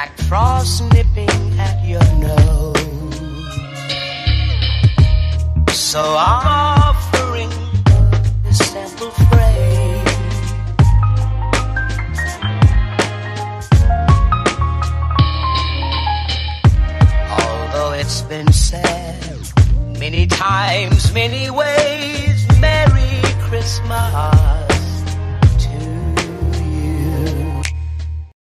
like frost nipping at your nose. So offering a simple phrase, although it's been said many times, many ways, Merry Christmas.